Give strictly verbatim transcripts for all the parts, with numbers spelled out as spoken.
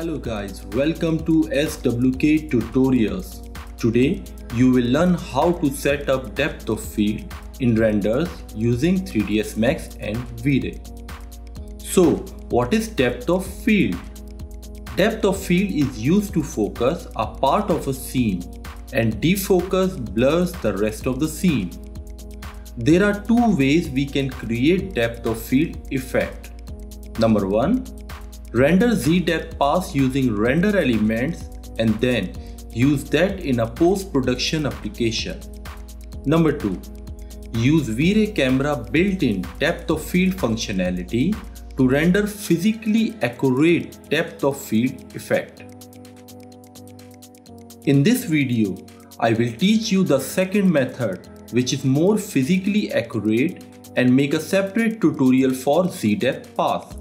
Hello guys, welcome to S W K Tutorials. Today you will learn how to set up depth of field in renders using three D S Max and V-Ray. So what is depth of field? Depth of field is used to focus a part of a scene and defocus blurs the rest of the scene. There are two ways we can create depth of field effect. Number one, render Z depth pass using render elements and then use that in a post-production application. Number two, use V-Ray camera built-in depth of field functionality to render physically accurate depth of field effect. In this video, I will teach you the second method, which is more physically accurate, and make a separate tutorial for Z depth pass.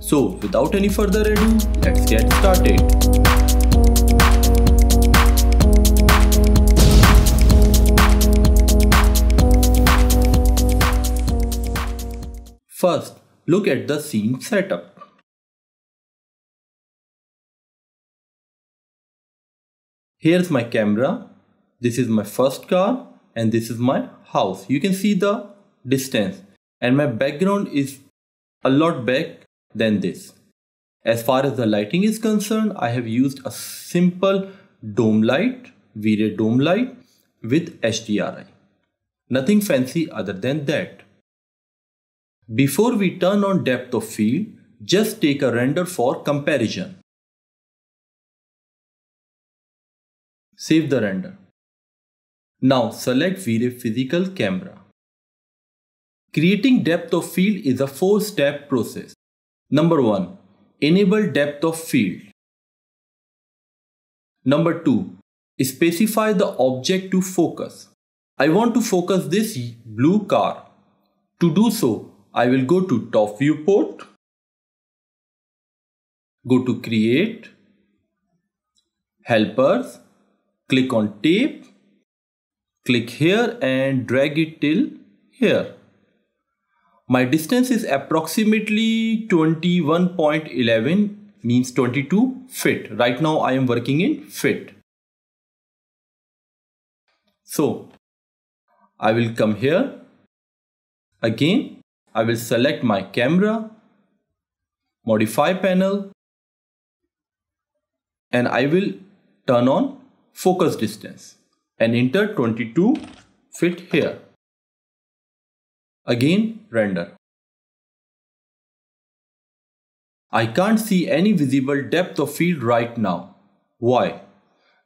So without any further ado, let's get started. First, look at the scene setup. Here's my camera, this is my first car, and this is my house. You can see the distance, and my background is a lot back than this. As far as the lighting is concerned, I have used a simple dome light, V-Ray dome light with H D R I. Nothing fancy other than that. Before we turn on depth of field, just take a render for comparison. Save the render. Now select V-Ray Physical Camera. Creating depth of field is a four-step process. Number one, enable depth of field. Number two, specify the object to focus. I want to focus this blue car. To do so, I will go to top viewport, go to create, helpers, click on tape, click here and drag it till here. My distance is approximately twenty-one point one one, means twenty-two feet. Right now I am working in feet. So I will come here. Again, I will select my camera, modify panel, and I will turn on focus distance and enter twenty-two feet here. Again, render. I can't see any visible depth of field right now. Why?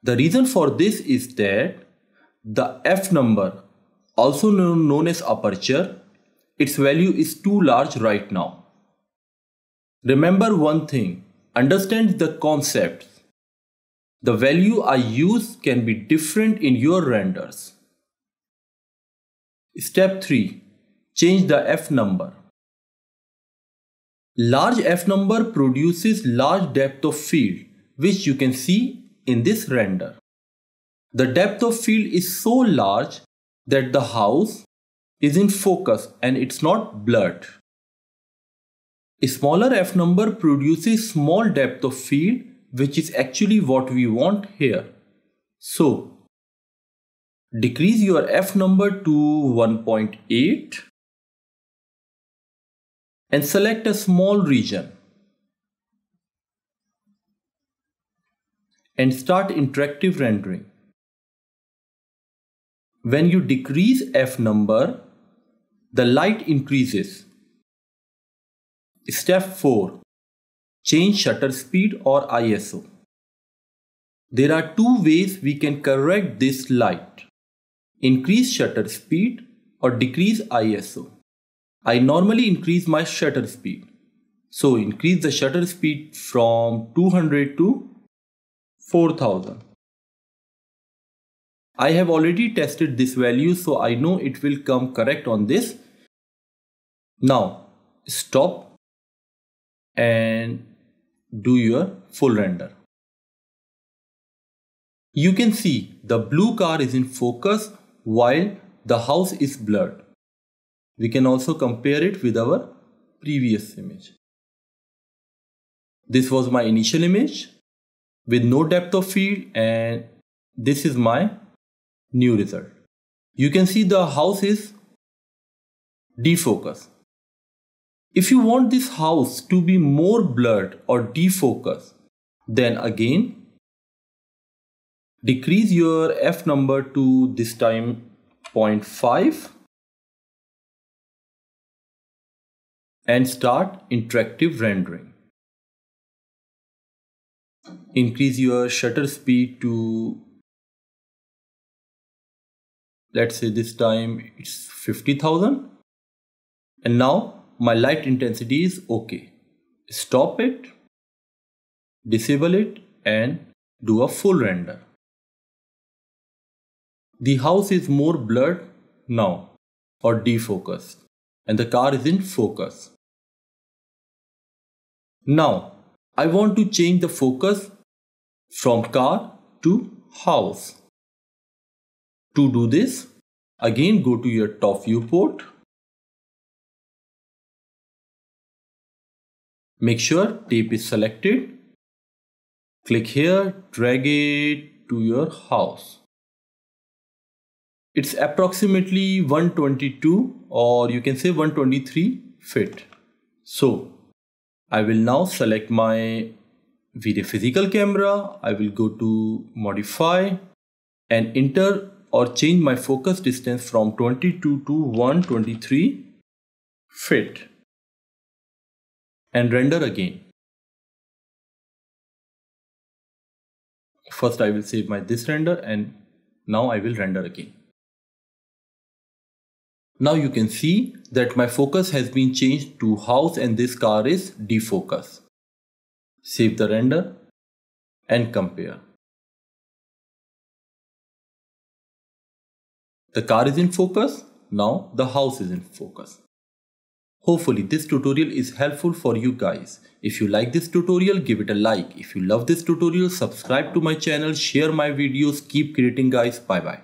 The reason for this is that the F number, also known as aperture, its value is too large right now. Remember one thing, understand the concepts. The value I use can be different in your renders. Step three. Change the F number. Large F number produces large depth of field, which you can see in this render. The depth of field is so large that the house is in focus and it's not blurred. A smaller F number produces small depth of field, which is actually what we want here. So decrease your F number to one point eight. And select a small region and start interactive rendering. When you decrease F number, the light increases. Step four. Change shutter speed or I S O. There are two ways we can correct this light. Increase shutter speed or decrease I S O. I normally increase my shutter speed. So increase the shutter speed from two hundred to four thousand. I have already tested this value, so I know it will come correct on this. Now stop and do your full render. You can see the blue car is in focus while the house is blurred. We can also compare it with our previous image. This was my initial image with no depth of field, and this is my new result. You can see the house is defocused. If you want this house to be more blurred or defocused, then again decrease your F number to this time zero point five and start interactive rendering. Increase your shutter speed to, let's say this time it's fifty thousand, and now my light intensity is okay. Stop it, disable it, and do a full render. The house is more blurred now or defocused, and the car is in focus. Now I want to change the focus from car to house. To do this, again go to your top viewport. Make sure tape is selected. Click here, drag it to your house. It's approximately one twenty-two, or you can say one twenty-three feet. So I will now select my V-Ray Physical Camera. I will go to modify and enter or change my focus distance from twenty-two to one twenty-three feet and render again. First I will save my this render, and now I will render again. Now you can see that my focus has been changed to house and this car is defocused. Save the render and compare. The car is in focus, now the house is in focus. Hopefully this tutorial is helpful for you guys. If you like this tutorial, give it a like. If you love this tutorial, subscribe to my channel, share my videos, keep creating guys, bye bye.